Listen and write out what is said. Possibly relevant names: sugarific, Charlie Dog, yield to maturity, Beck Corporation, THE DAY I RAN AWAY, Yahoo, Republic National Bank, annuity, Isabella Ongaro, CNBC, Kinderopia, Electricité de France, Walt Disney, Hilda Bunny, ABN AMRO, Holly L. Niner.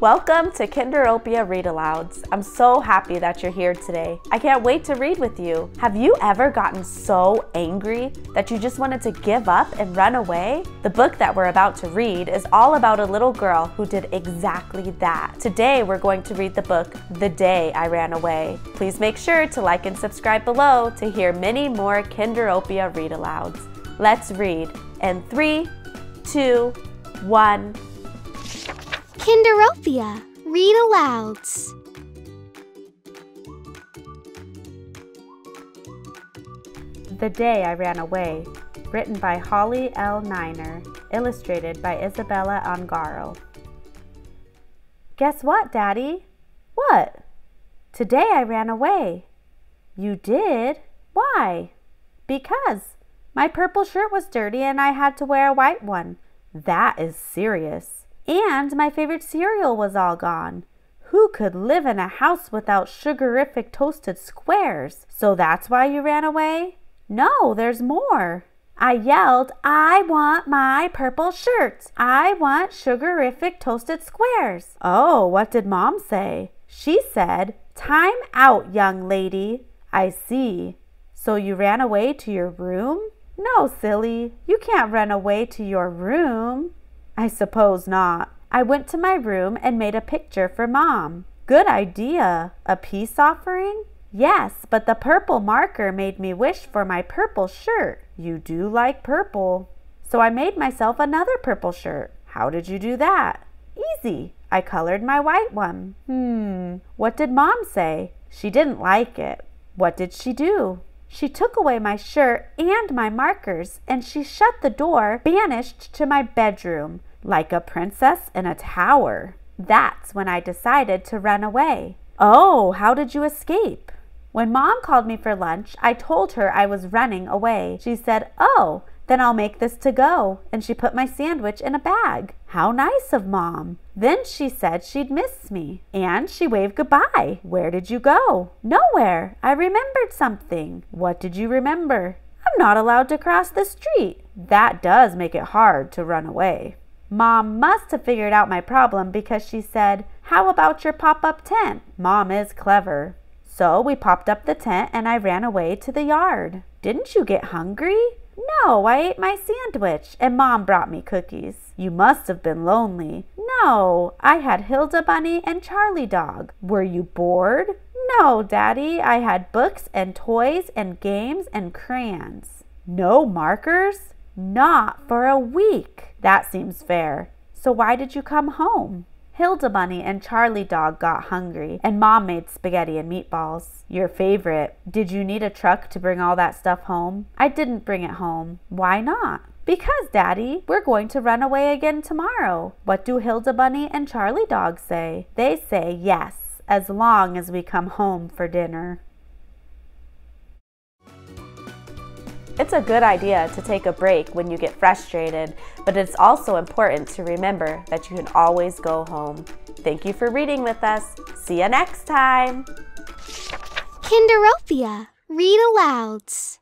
Welcome to Kinderopia Read Alouds. I'm so happy that you're here today. I can't wait to read with you. Have you ever gotten so angry that you just wanted to give up and run away? The book that we're about to read is all about a little girl who did exactly that. Today we're going to read the book, The Day I Ran Away. Please make sure to like and subscribe below to hear many more Kinderopia Read Alouds. Let's read in 3, 2, 1. Kinderopia Read Alouds. The Day I Ran Away, written by Holly L. Niner, illustrated by Isabella Ongaro. Guess what, Daddy? What? Today I ran away. You did? Why? Because my purple shirt was dirty and I had to wear a white one. That is serious. And my favorite cereal was all gone. Who could live in a house without sugarific toasted squares? So that's why you ran away? No, there's more. I yelled, I want my purple shirt. I want sugarific toasted squares. Oh, what did Mom say? She said, time out, young lady. I see. So you ran away to your room? No, silly. You can't run away to your room. I suppose not. I went to my room and made a picture for Mom. Good idea. A peace offering? Yes, but the purple marker made me wish for my purple shirt. You do like purple. So I made myself another purple shirt. How did you do that? Easy. I colored my white one. What did Mom say? She didn't like it. What did she do? She took away my shirt and my markers, and she shut the door, vanished to my bedroom, like a princess in a tower. That's when I decided to run away. Oh, how did you escape? When Mom called me for lunch, I told her I was running away. She said, oh, then I'll make this to go, and she put my sandwich in a bag. How nice of Mom. Then she said she'd miss me, and she waved goodbye. Where did you go? Nowhere. I remembered something. What did you remember? I'm not allowed to cross the street. That does make it hard to run away. Mom must have figured out my problem because she said, how about your pop-up tent? Mom is clever. So we popped up the tent and I ran away to the yard. Didn't you get hungry? No, I ate my sandwich, and Mom brought me cookies. You must have been lonely. No, I had Hilda Bunny and Charlie Dog. Were you bored? No, Daddy, I had books and toys and games and crayons. No markers? Not for a week. That seems fair. So why did you come home? Hilda Bunny and Charlie Dog got hungry, and Mom made spaghetti and meatballs. Your favorite. Did you need a truck to bring all that stuff home? I didn't bring it home. Why not? Because, Daddy, we're going to run away again tomorrow. What do Hilda Bunny and Charlie Dog say? They say yes, as long as we come home for dinner. It's a good idea to take a break when you get frustrated, but it's also important to remember that you can always go home. Thank you for reading with us. See you next time! Kinderopia Read Alouds.